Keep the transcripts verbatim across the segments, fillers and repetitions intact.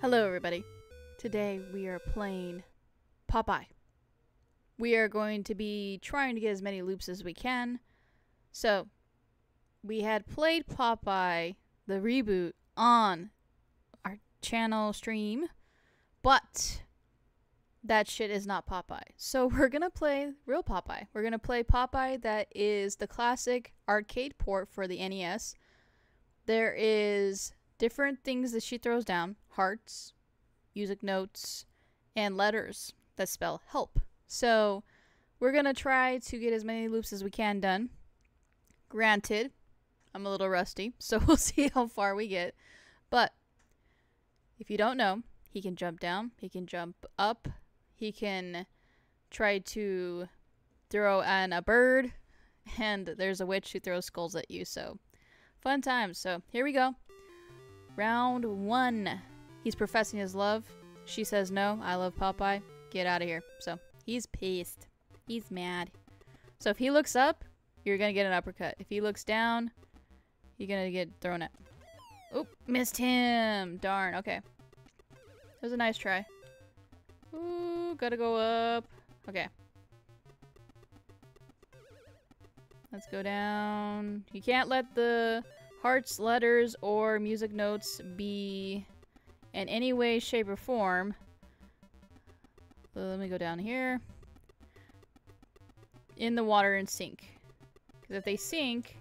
Hello everybody. Today we are playing Popeye. We are going to be trying to get as many loops as we can. So, we had played Popeye, the reboot, on our channel stream, but that shit is not Popeye. So we're gonna play real Popeye. We're gonna play Popeye that is the classic arcade port for the N E S. There is different things that she throws down, hearts, music notes, and letters that spell help. So we're going to try to get as many loops as we can done. Granted, I'm a little rusty, so we'll see how far we get. But if you don't know, he can jump down, he can jump up, he can try to throw on a bird, and there's a witch who throws skulls at you, so fun times. So here we go. Round one. He's professing his love. She says no. I love Popeye. Get out of here. So he's pissed. He's mad. So if he looks up, you're gonna get an uppercut. If he looks down, you're gonna get thrown at. Oop, missed him. Darn. Okay. That was a nice try. Ooh, gotta go up. Okay. Let's go down. You can't let the hearts, letters, or music notes be in any way, shape, or form. Let me go down here. In the water and sink. Because if they sink,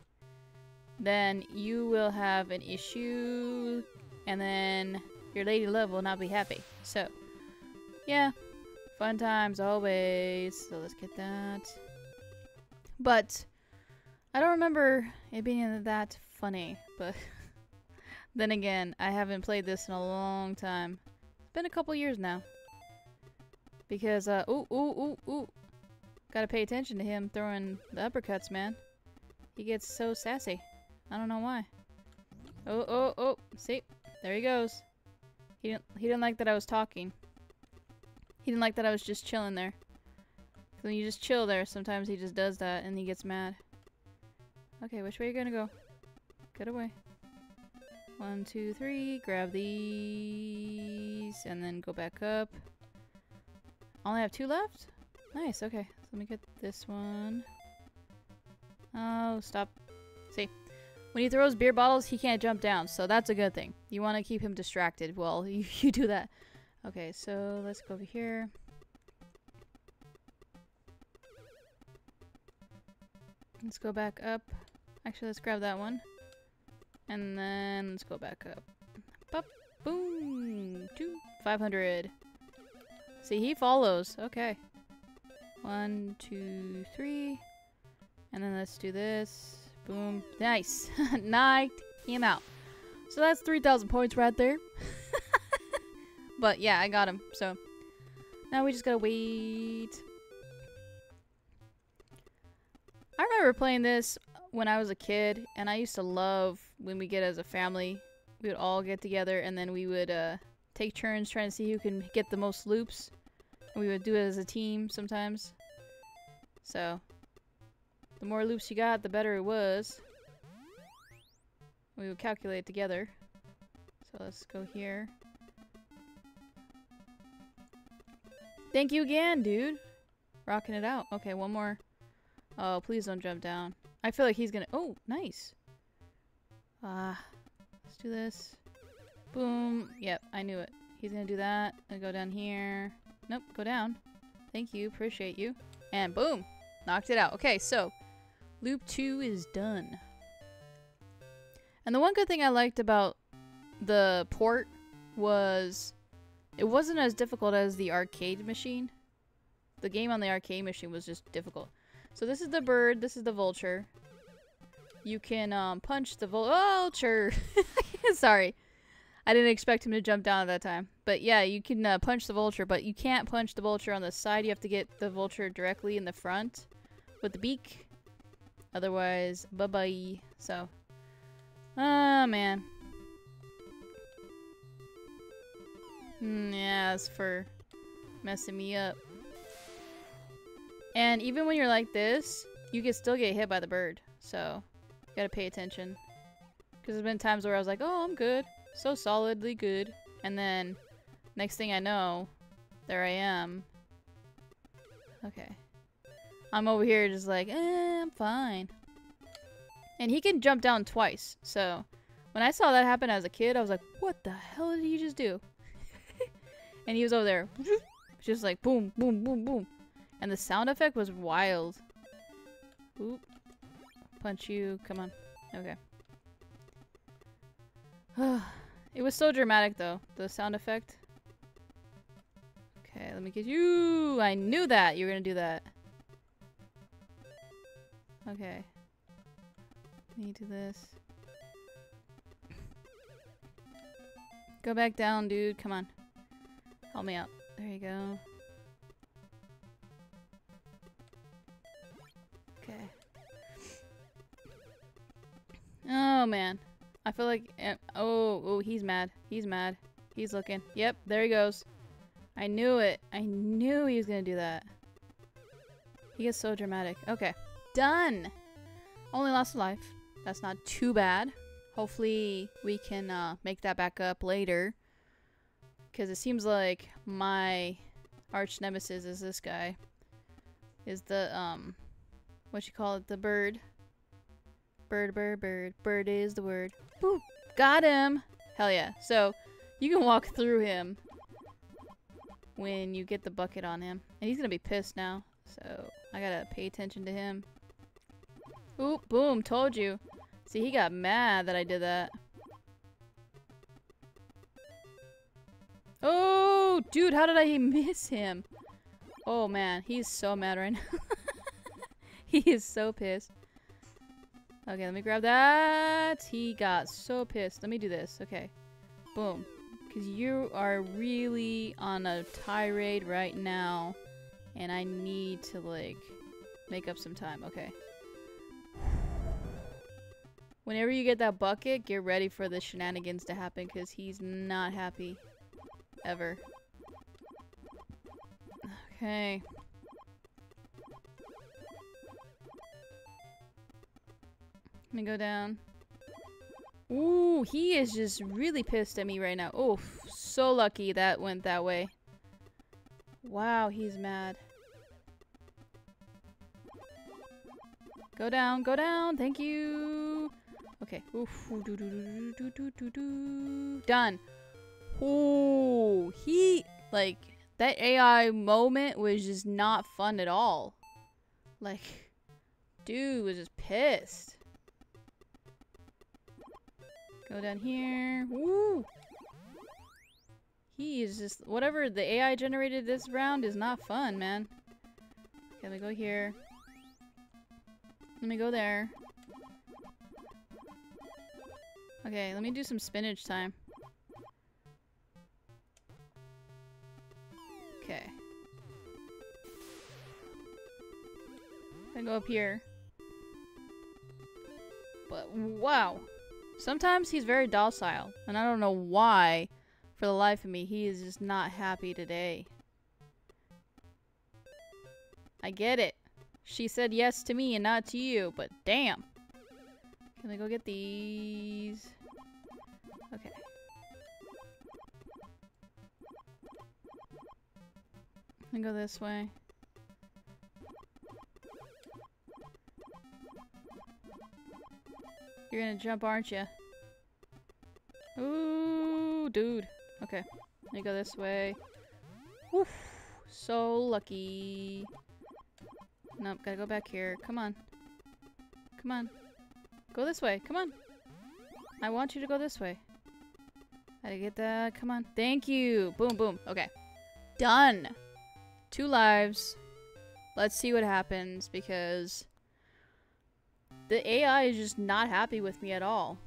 then you will have an issue, and then your lady love will not be happy. So, yeah. Fun times always. So let's get that. But I don't remember it being that funny, but then again, I haven't played this in a long time. It's been a couple years now. Because, uh, ooh, ooh, ooh, ooh. Gotta pay attention to him throwing the uppercuts, man. He gets so sassy. I don't know why. Oh, oh, oh. See? There he goes. He didn't, he didn't like that I was talking. He didn't like that I was just chilling there. 'Cause when you just chill there, sometimes he just does that and he gets mad. Okay, which way are you gonna go? Get away. One, two, three. Grab these. And then go back up. I only have two left? Nice, okay. So let me get this one. Oh, stop. See? When he throws beer bottles, he can't jump down. So that's a good thing. You want to keep him distracted while you, you do that. Okay, so let's go over here. Let's go back up. Actually, let's grab that one. And then let's go back up. Pop, boom, two, five hundred. See, he follows. Okay. One, two, three. And then let's do this. Boom. Nice. Knocked him out. So that's three thousand points right there. But yeah, I got him. So now we just gotta wait. I remember playing this when I was a kid, and I used to love when we get as a family, we would all get together, and then we would uh, take turns trying to see who can get the most loops. And we would do it as a team sometimes. So, the more loops you got, the better it was. We would calculate together. So let's go here. Thank you again, dude. Rocking it out. Okay, one more. Oh, please don't jump down. I feel like he's gonna- oh, nice. Ah, uh, let's do this. Boom. Yep, I knew it. He's gonna do that. I'll go down here. Nope, go down. Thank you, appreciate you. And boom! Knocked it out. Okay, so, loop two is done. And the one good thing I liked about the port was it wasn't as difficult as the arcade machine. The game on the arcade machine was just difficult. So this is the bird, this is the vulture. You can um, punch the vul- vulture! Sorry. I didn't expect him to jump down at that time. But yeah, you can uh, punch the vulture, but you can't punch the vulture on the side. You have to get the vulture directly in the front with the beak. Otherwise, bye-bye. So, oh man. Mm, yeah, that's for messing me up. And even when you're like this, you can still get hit by the bird. So, you gotta pay attention. Because there's been times where I was like, oh, I'm good. So solidly good. And then Next thing I know, there I am. Okay. I'm over here just like, eh, I'm fine. And he can jump down twice, so when I saw that happen as a kid, I was like, what the hell did he just do? And he was over there, just like boom, boom, boom, boom. And the sound effect was wild. Oop. Punch you, come on. Okay. It was so dramatic though, the sound effect. Okay, let me get you! I knew that you were gonna do that. Okay. Let me do this. Go back down, dude. Come on. Help me out. There you go. Okay. Oh, man. I feel like... Oh, oh, he's mad. He's mad. He's looking. Yep, there he goes. I knew it. I knew he was gonna do that. He gets so dramatic. Okay. Done! Only lost a life. That's not too bad. Hopefully we can uh, make that back up later. Because it seems like my arch nemesis is this guy. Is the, um... what you call it? The bird. Bird, bird, bird. Bird is the word. Boop! Got him! Hell yeah. So, you can walk through him when you get the bucket on him. And he's gonna be pissed now. So, I gotta pay attention to him. Oop, boom, told you. See, he got mad that I did that. Oh, dude, how did I miss him? Oh, man, he's so mad right now. He is so pissed. Okay, let me grab that. He got so pissed. Let me do this. Okay. Boom. Because you are really on a tirade right now. And I need to, like, make up some time. Okay. Whenever you get that bucket, get ready for the shenanigans to happen, because he's not happy. Ever. Okay. Let me go down. Ooh, he is just really pissed at me right now. Oh, so lucky that went that way. Wow, he's mad. Go down, go down, thank you. Okay. Oof. Doo, doo, doo, doo, doo, doo, doo, doo. Done. Oh, he, like, that A I moment was just not fun at all. Like, dude was just pissed. Go down here. Woo. He is just, whatever the A I generated this round is not fun, man. Okay, let me go here. Let me go there. Okay, let me do some spinach time. Okay. I go up here. But wow. Sometimes he's very docile, and I don't know why. For the life of me, he is just not happy today. I get it. She said yes to me and not to you, but damn. Can we go get these? Okay. Let me go this way. You're gonna jump, aren't you? Ooh, dude. Okay. Let me go this way. Woof. So lucky. Nope, gotta go back here. Come on. Come on. Go this way. Come on. I want you to go this way. Gotta get that. Come on. Thank you. Boom, boom. Okay. Done. Two lives. Let's see what happens, because the A I is just not happy with me at all.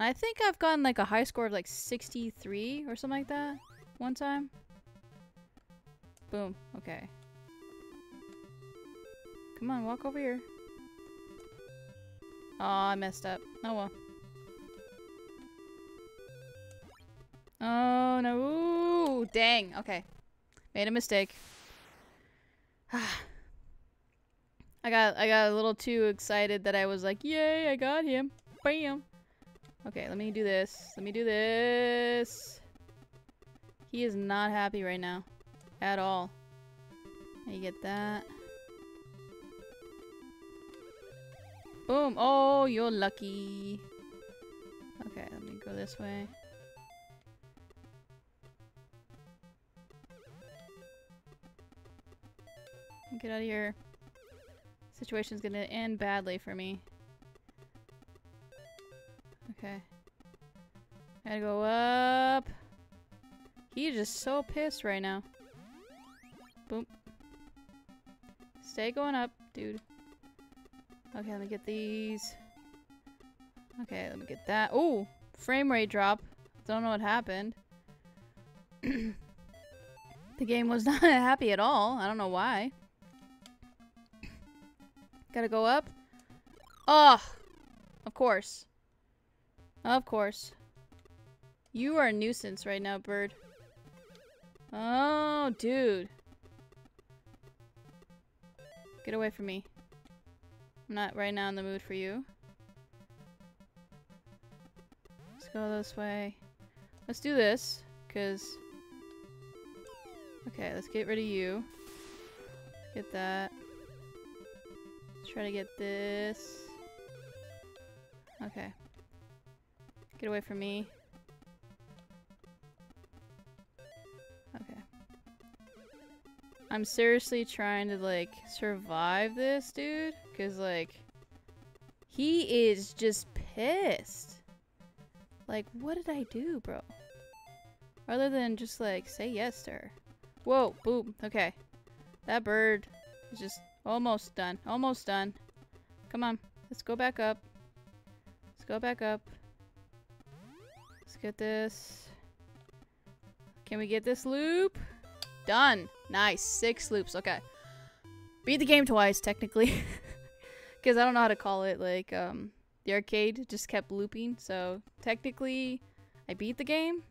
I think I've gotten like a high score of like sixty-three or something like that one time. Boom. Okay. Come on, walk over here. Aw, I messed up. Oh well. Oh no. Ooh, dang. Okay. Made a mistake. I got I got a little too excited that I was like, yay, I got him. Bam. Okay, let me do this. Let me do this. He is not happy right now. At all. You get that. Boom. Oh, you're lucky. Okay, let me go this way. Get out of here. Situation's gonna end badly for me. Okay. I gotta go up. He's just so pissed right now. Boom. Stay going up, dude. Okay, let me get these. Okay, let me get that. Ooh! Frame rate drop. Don't know what happened. The game was not happy at all. I don't know why. Gotta go up. Ugh! Of course. Of course. You are a nuisance right now, bird. Oh, dude. Get away from me. I'm not right now in the mood for you. Let's go this way. Let's do this, because... Okay, let's get rid of you. Get that. Let's try to get this. Okay. Get away from me. Okay. I'm seriously trying to, like, survive this, dude. Because, like, he is just pissed. Like, what did I do, bro? Other than just, like, say yes to her. Whoa, boom. Okay. That bird is just almost done. Almost done. Come on. Let's go back up. Let's go back up. Let's get this. Can we get this loop? Done. Nice. Six loops. Okay. Beat the game twice, technically. Because I don't know how to call it. Like, um, the arcade just kept looping. So, technically, I beat the game.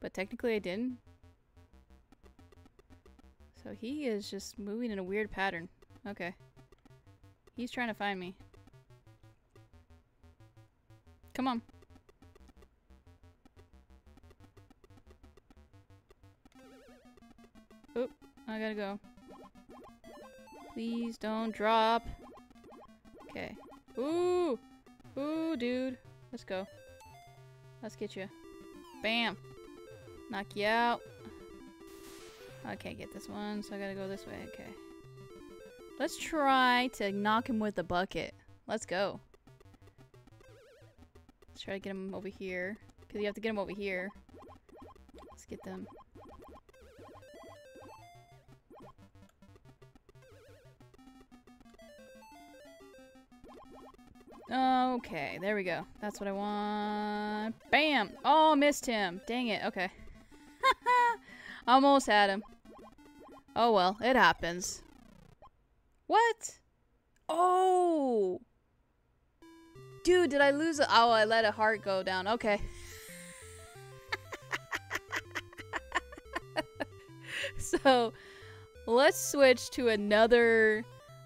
But technically, I didn't. So he is just moving in a weird pattern. Okay. He's trying to find me. Come on. Oop. I gotta go. Please don't drop. Okay. Ooh. Ooh, dude. Let's go. Let's get you. Bam. Knock you out. I can't get this one, so I gotta go this way. Okay. Let's try to knock him with a bucket. Let's go. Let's try to get him over here. Because you have to get him over here. Let's get them. Okay, there we go. That's what I want. Bam! Oh, missed him. Dang it. Okay. Almost had him. Oh well, it happens. What? Oh! Dude, did I lose a- Oh, I let a heart go down. Okay. So, let's switch to another...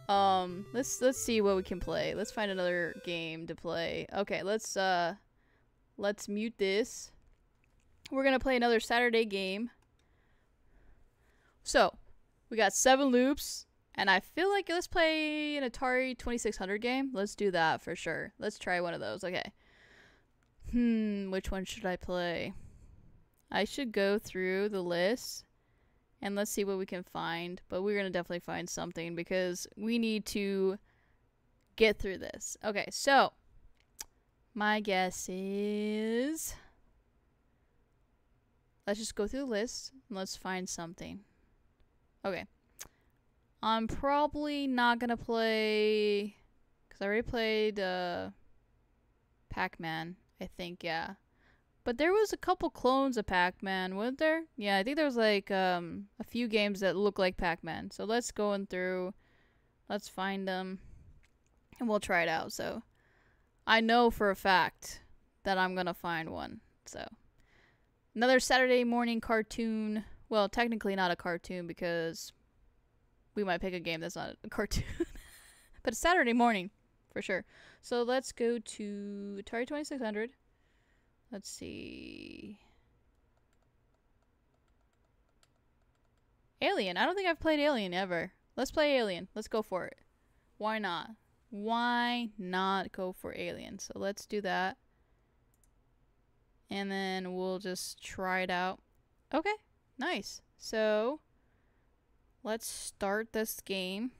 Um, let's- let's see what we can play. Let's find another game to play. Okay, let's, uh... Let's mute this. We're gonna play another Saturday game. So, we got seven loops, and I feel like let's play an Atari twenty-six hundred game. Let's do that for sure. Let's try one of those. Okay. Hmm, which one should I play? I should go through the list, and let's see what we can find. But we're going to definitely find something, because we need to get through this. Okay, so, my guess is... Let's just go through the list, and let's find something. Okay. I'm probably not gonna play... Because I already played uh, Pac-Man, I think, yeah. But there was a couple clones of Pac-Man, wasn't there? Yeah, I think there was like um, a few games that look like Pac-Man. So let's go in through. Let's find them. And we'll try it out. So I know for a fact that I'm gonna find one. So another Saturday morning cartoon... Well, technically not a cartoon, because we might pick a game that's not a cartoon. But it's Saturday morning for sure. So let's go to Atari twenty-six hundred. Let's see. Alien. I don't think I've played Alien ever. Let's play Alien. Let's go for it. Why not? Why not go for Alien? So let's do that. And then we'll just try it out. Okay. Nice. So let's start this game.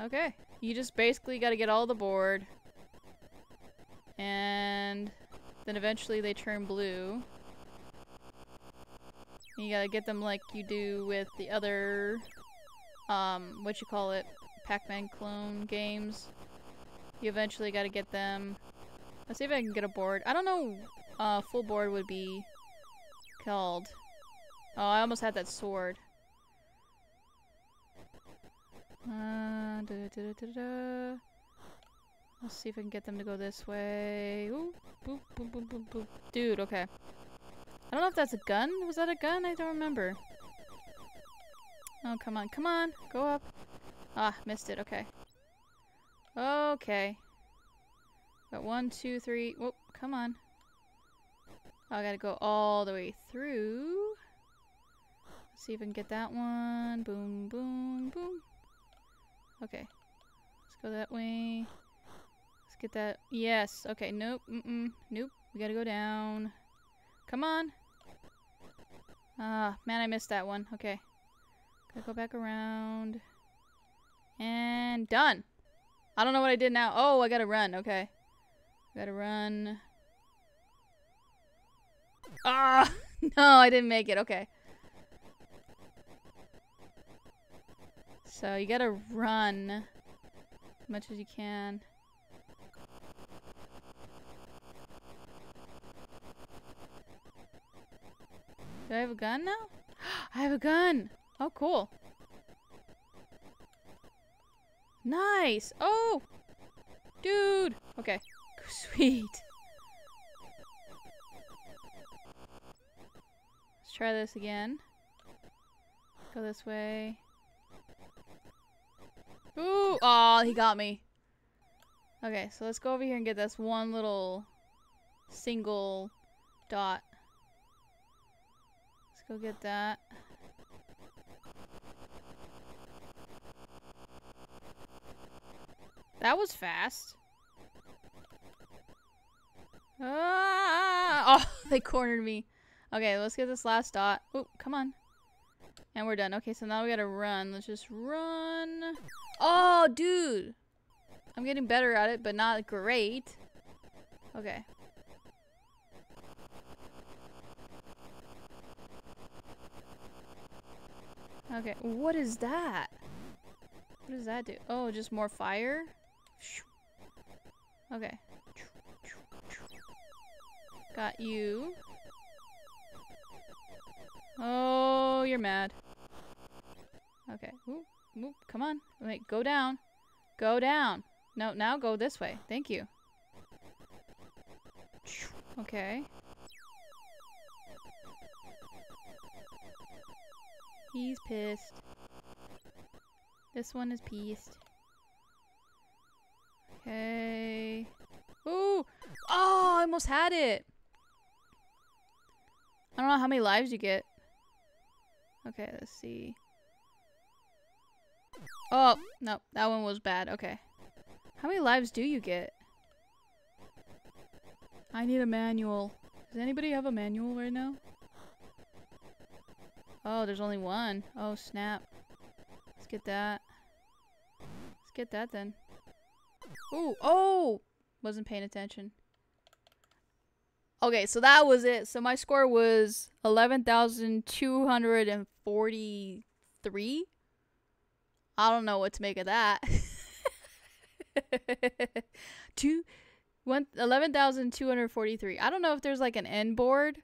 Okay. You just basically got to get all the board. And then eventually they turn blue. You gotta get them like you do with the other, um, what you call it, Pac-Man clone games. You eventually gotta get them. Let's see if I can get a board. I don't know, uh, full board would be called. Oh, I almost had that sword. Uh, da da da da da. Let's see if I can get them to go this way. Ooh, boop, boop, boop, boop, boop. Dude, okay. I don't know if that's a gun. Was that a gun? I don't remember. Oh, come on. Come on. Go up. Ah, missed it. Okay. Okay. Got one, two, three. Whoop. Come on. Oh, I gotta go all the way through. Let's see if I can get that one. Boom, boom, boom. Okay. Let's go that way. Let's get that. Yes. Okay. Nope. Mm-mm. Nope. We gotta go down. Come on. Ah, man, I missed that one. Okay. Gotta go back around. And done. I don't know what I did now. Oh, I gotta run. Okay. Gotta run. Ah! No, I didn't make it. Okay. So you gotta run as much as you can. Do I have a gun now? I have a gun! Oh, cool. Nice! Oh! Dude! Okay. Sweet. Let's try this again. Go this way. Ooh! Aw, he got me. Okay, so let's go over here and get this one little single dot. Go get that. That was fast. Ah! Oh, they cornered me. Okay, let's get this last dot. Oh, come on. And we're done. Okay, so now we gotta run. Let's just run. Oh, dude! I'm getting better at it, but not great. Okay. Okay, what is that? What does that do? Oh, just more fire? Okay. Got you. Oh, you're mad. Okay. Whoop, whoop, come on. Wait, go down. Go down. No, now go this way. Thank you. Okay. He's pissed. This one is pissed. Okay. Ooh! Oh, I almost had it! I don't know how many lives you get. Okay, let's see. Oh, no. That one was bad. Okay. How many lives do you get? I need a manual. Does anybody have a manual right now? Oh, there's only one. Oh, snap. Let's get that. Let's get that then. Ooh, oh! Wasn't paying attention. Okay, so that was it. So my score was eleven thousand two hundred forty-three. I don't know what to make of that. Two, one, eleven thousand two hundred forty-three. I don't know if there's like an end board.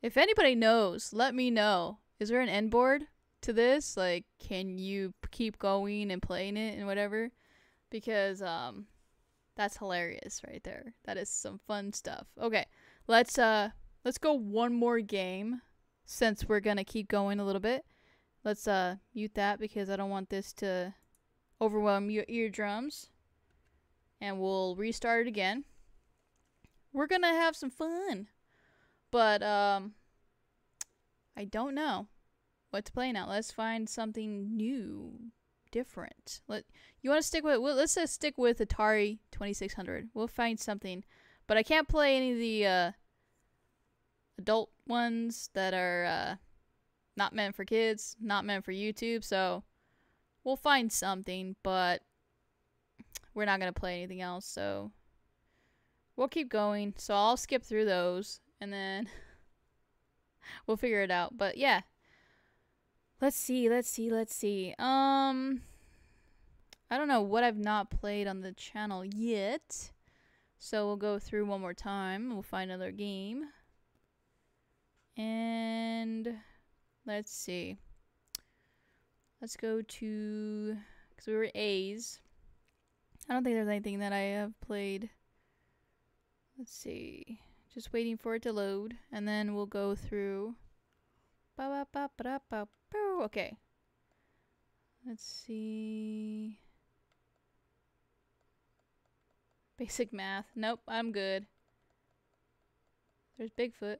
If anybody knows, let me know. Is there an end board to this? Like, can you keep going and playing it and whatever? Because, um, that's hilarious right there. That is some fun stuff. Okay, let's, uh, let's go one more game since we're gonna keep going a little bit. Let's uh mute that because I don't want this to overwhelm your eardrums. And we'll restart it again. We're gonna have some fun. But um I don't know what to play now. Let's find something new, different. Let you want to stick with well, let's just stick with Atari twenty-six hundred. We'll find something. But I can't play any of the uh adult ones that are uh not meant for kids, not meant for YouTube, so we'll find something, but we're not going to play anything else, so we'll keep going. So I'll skip through those, and then we'll figure it out, but yeah. Let's see, let's see, let's see. Um, I don't know what I've not played on the channel yet, so we'll go through one more time. We'll find another game. And let's see. Let's go to, because we were A's. I don't think there's anything that I have played. Let's see. Just waiting for it to load, and then we'll go through. Okay. Let's see. Basic math. Nope, I'm good. There's Bigfoot.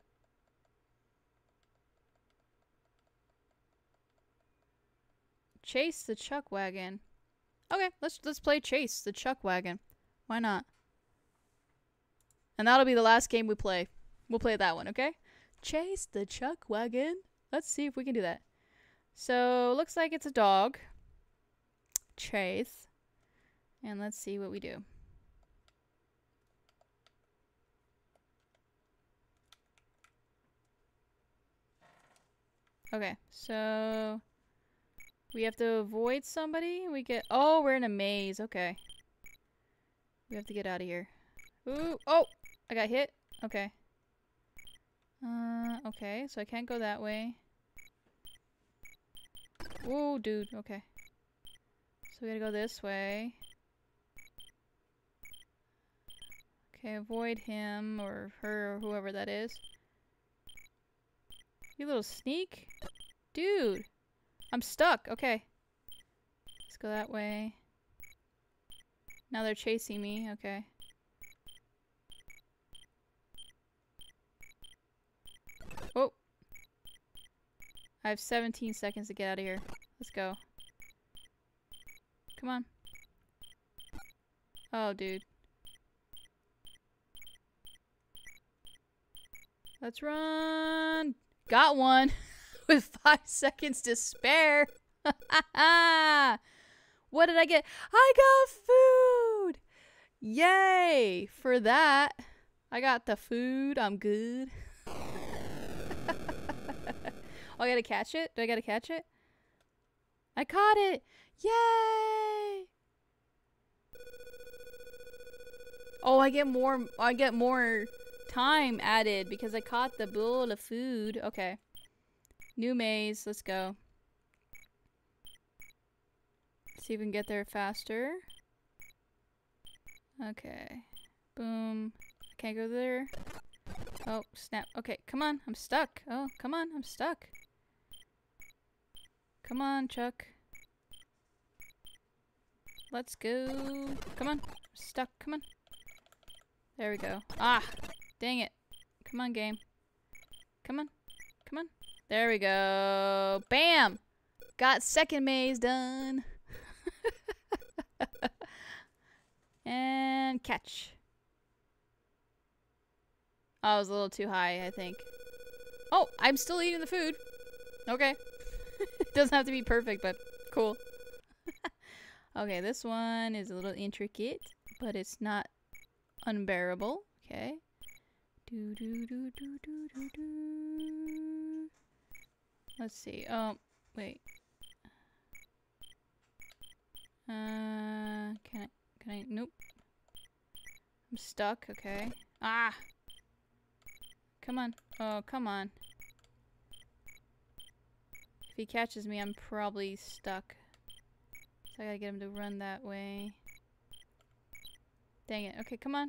Chase the Chuck Wagon. Okay, let's let's play Chase the Chuck Wagon. Why not? And that'll be the last game we play. We'll play that one, okay? Chase the Chuck Wagon. Let's see if we can do that. So, looks like it's a dog. Chase. And let's see what we do. Okay, so we have to avoid somebody. We get. Oh, we're in a maze. Okay. We have to get out of here. Ooh. Oh! I got hit. Okay. Uh, okay. So I can't go that way. Ooh, dude. Okay. So we gotta go this way. Okay, avoid him or her or whoever that is. You little sneak. Dude! I'm stuck. Okay. Let's go that way. Now they're chasing me. Okay. Oh. I have seventeen seconds to get out of here. Let's go. Come on. Oh, dude. Let's run. Got one. With five seconds to spare. What did I get? I got food! Yay! For that, I got the food. I'm good. Oh, I gotta catch it? Do I gotta catch it? I caught it! Yay! Oh, I get more, I get more time added because I caught the bowl of food. Okay. New maze, let's go. See if we can get there faster. Okay. Boom. I can't go there. Oh, snap. Okay, come on, I'm stuck. Oh, come on, I'm stuck. Come on, Chuck. Let's go. Come on. I'm stuck, come on. There we go. Ah, dang it. Come on, game. Come on, come on. There we go. Bam! Got second maze done. And catch. Oh, I was a little too high, I think. Oh, I'm still eating the food. Okay. It doesn't have to be perfect, but cool. Okay, this one is a little intricate, but it's not unbearable. Okay. Do do do do do do do. Let's see. Oh, wait. Uh, can I? Can I? Nope. I'm stuck. Okay. Ah. Come on. Oh, come on. If he catches me, I'm probably stuck. So I gotta get him to run that way. Dang it. Okay, come on.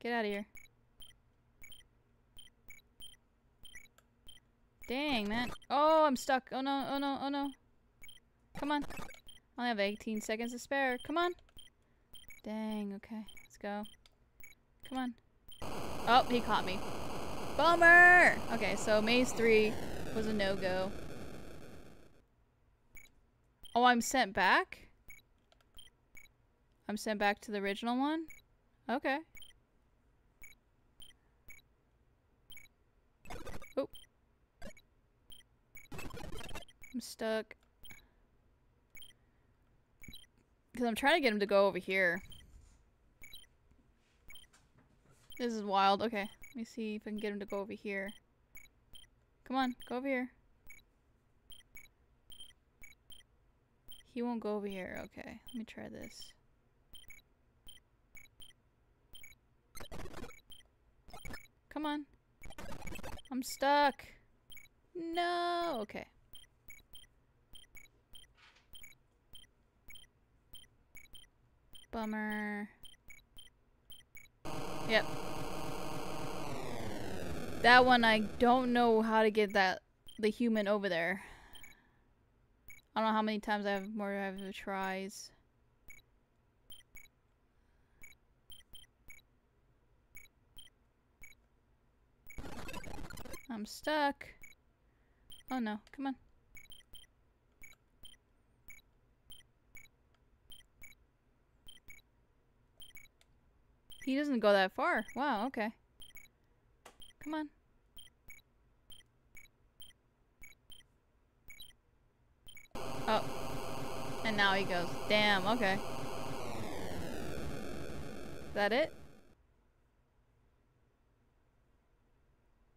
Get out of here. Dang, man. Oh, I'm stuck. Oh no, oh no, oh no. Come on. I only have eighteen seconds to spare. Come on. Dang, okay. Let's go. Come on. Oh, he caught me. Bummer! Okay, so maze three was a no-go. Oh, I'm sent back? I'm sent back to the original one? Okay. Oh. I'm stuck. Because I'm trying to get him to go over here. This is wild. Okay, let me see if I can get him to go over here. Come on, go over here. He won't go over here. Okay, let me try this. Come on. I'm stuck. No. Okay. Bummer. Yep. That one, I don't know how to get that the human over there. I don't know how many times I have more I have tries. I'm stuck. Oh no, come on. He doesn't go that far. Wow, okay. Come on. Oh. And now he goes. Damn, okay. Is that it?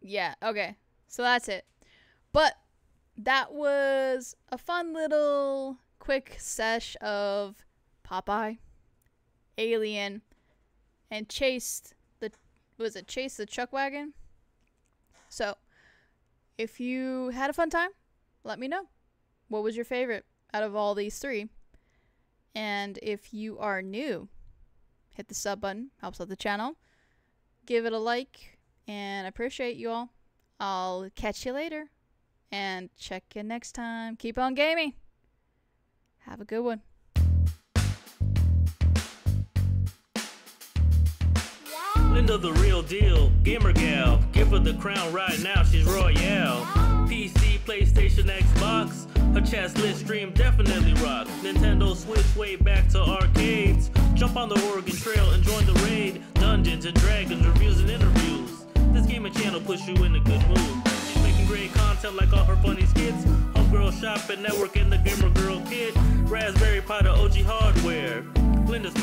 Yeah, okay. So that's it. But that was a fun little quick sesh of Popeye, Alien, and Chase the was it Chase the Chuck Wagon. So, if you had a fun time, let me know. What was your favorite out of all these three? And if you are new, hit the sub button, helps out the channel. Give it a like. And I appreciate you all. I'll catch you later. And check you next time. Keep on gaming. Have a good one. Linda the real deal, gamer gal. Give her the crown right now, she's royale. P C, PlayStation, Xbox. Her chest lit stream definitely rocks. Nintendo Switch way back to arcades. Jump on the Oregon Trail and join the raid. Dungeons and Dragons, reviews and interviews. This gaming channel puts you in a good mood. She's making great content like all her funny skits. Homegirl shopping, networking, the gamer girl kid. Raspberry Pi to O G hardware. Linda's